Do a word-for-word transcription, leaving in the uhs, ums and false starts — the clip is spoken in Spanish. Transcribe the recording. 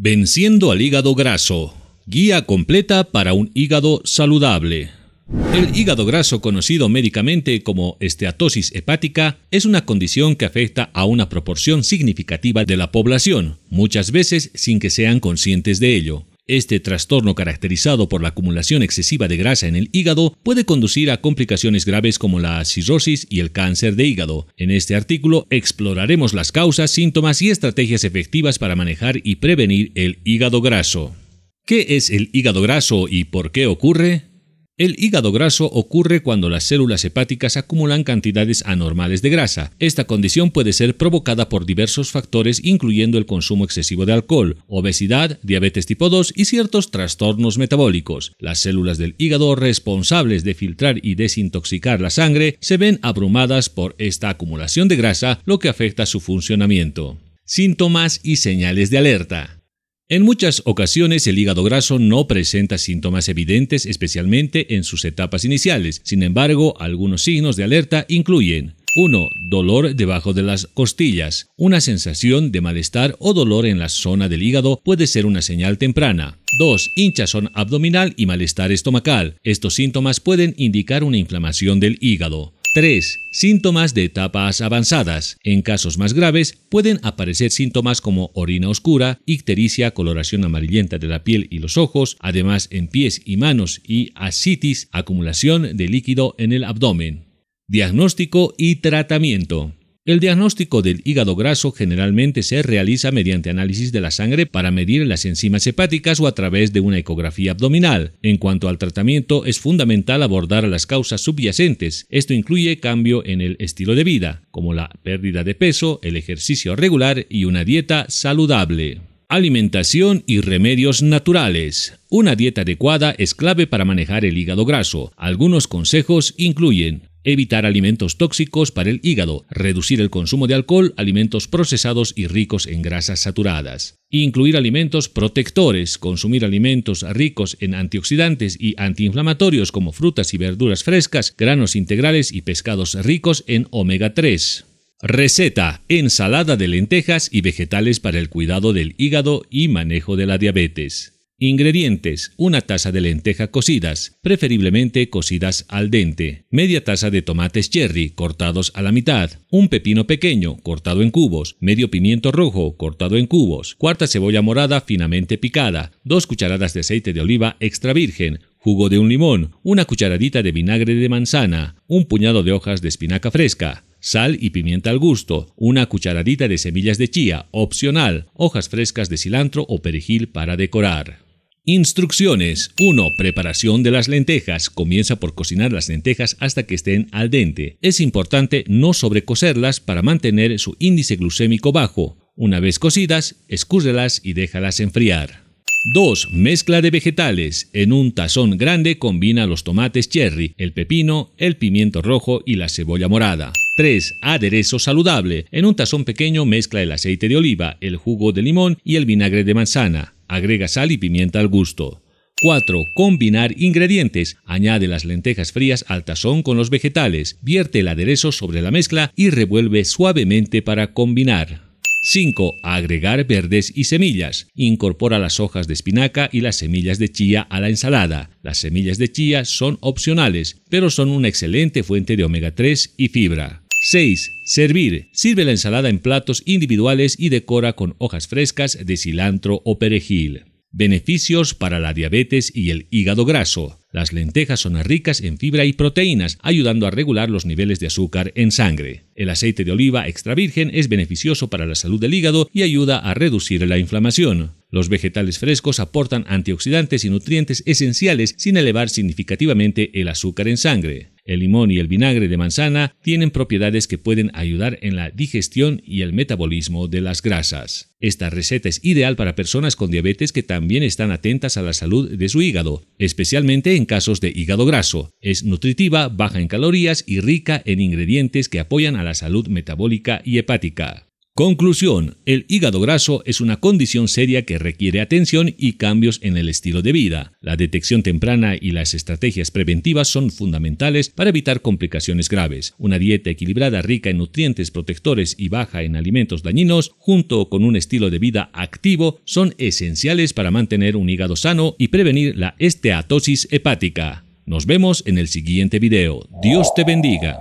Venciendo al hígado graso. Guía completa para un hígado saludable. El hígado graso, conocido médicamente como esteatosis hepática, es una condición que afecta a una proporción significativa de la población, muchas veces sin que sean conscientes de ello. Este trastorno, caracterizado por la acumulación excesiva de grasa en el hígado, puede conducir a complicaciones graves como la cirrosis y el cáncer de hígado. En este artículo exploraremos las causas, síntomas y estrategias efectivas para manejar y prevenir el hígado graso. ¿Qué es el hígado graso y por qué ocurre? El hígado graso ocurre cuando las células hepáticas acumulan cantidades anormales de grasa. Esta condición puede ser provocada por diversos factores, incluyendo el consumo excesivo de alcohol, obesidad, diabetes tipo dos y ciertos trastornos metabólicos. Las células del hígado, responsables de filtrar y desintoxicar la sangre, se ven abrumadas por esta acumulación de grasa, lo que afecta su funcionamiento. Síntomas y señales de alerta. En muchas ocasiones el hígado graso no presenta síntomas evidentes, especialmente en sus etapas iniciales. Sin embargo, algunos signos de alerta incluyen uno Dolor debajo de las costillas. Una sensación de malestar o dolor en la zona del hígado puede ser una señal temprana. dos Hinchazón abdominal y malestar estomacal. Estos síntomas pueden indicar una inflamación del hígado. tres Síntomas de etapas avanzadas. En casos más graves, pueden aparecer síntomas como orina oscura, ictericia, coloración amarillenta de la piel y los ojos, además en pies y manos, y ascitis, acumulación de líquido en el abdomen. Diagnóstico y tratamiento. El diagnóstico del hígado graso generalmente se realiza mediante análisis de la sangre para medir las enzimas hepáticas o a través de una ecografía abdominal. En cuanto al tratamiento, es fundamental abordar las causas subyacentes. Esto incluye cambio en el estilo de vida, como la pérdida de peso, el ejercicio regular y una dieta saludable. Alimentación y remedios naturales. Una dieta adecuada es clave para manejar el hígado graso. Algunos consejos incluyen evitar alimentos tóxicos para el hígado, reducir el consumo de alcohol, alimentos procesados y ricos en grasas saturadas, incluir alimentos protectores, consumir alimentos ricos en antioxidantes y antiinflamatorios como frutas y verduras frescas, granos integrales y pescados ricos en omega tres. Receta: ensalada de lentejas y vegetales para el cuidado del hígado y manejo de la diabetes. Ingredientes: una taza de lentejas cocidas, preferiblemente cocidas al dente, media taza de tomates cherry cortados a la mitad, un pepino pequeño cortado en cubos, medio pimiento rojo cortado en cubos, cuarta cebolla morada finamente picada, dos cucharadas de aceite de oliva extra virgen, jugo de un limón, una cucharadita de vinagre de manzana, un puñado de hojas de espinaca fresca, sal y pimienta al gusto, una cucharadita de semillas de chía, opcional, hojas frescas de cilantro o perejil para decorar. Instrucciones. uno Preparación de las lentejas. Comienza por cocinar las lentejas hasta que estén al dente. Es importante no sobrecocerlas para mantener su índice glucémico bajo. Una vez cocidas, escúrrelas y déjalas enfriar. dos Mezcla de vegetales. En un tazón grande combina los tomates cherry, el pepino, el pimiento rojo y la cebolla morada. tres Aderezo saludable. En un tazón pequeño mezcla el aceite de oliva, el jugo de limón y el vinagre de manzana. Agrega sal y pimienta al gusto. cuatro Combinar ingredientes. Añade las lentejas frías al tazón con los vegetales. Vierte el aderezo sobre la mezcla y revuelve suavemente para combinar. cinco Agregar verdes y semillas. Incorpora las hojas de espinaca y las semillas de chía a la ensalada. Las semillas de chía son opcionales, pero son una excelente fuente de omega tres y fibra. seis Servir. Sirve la ensalada en platos individuales y decora con hojas frescas de cilantro o perejil. Beneficios para la diabetes y el hígado graso. Las lentejas son ricas en fibra y proteínas, ayudando a regular los niveles de azúcar en sangre. El aceite de oliva extra virgen es beneficioso para la salud del hígado y ayuda a reducir la inflamación. Los vegetales frescos aportan antioxidantes y nutrientes esenciales sin elevar significativamente el azúcar en sangre. El limón y el vinagre de manzana tienen propiedades que pueden ayudar en la digestión y el metabolismo de las grasas. Esta receta es ideal para personas con diabetes que también están atentas a la salud de su hígado, especialmente en casos de hígado graso. Es nutritiva, baja en calorías y rica en ingredientes que apoyan a la salud metabólica y hepática. Conclusión, el hígado graso es una condición seria que requiere atención y cambios en el estilo de vida. La detección temprana y las estrategias preventivas son fundamentales para evitar complicaciones graves. Una dieta equilibrada rica en nutrientes protectores y baja en alimentos dañinos, junto con un estilo de vida activo, son esenciales para mantener un hígado sano y prevenir la esteatosis hepática. Nos vemos en el siguiente video. Dios te bendiga.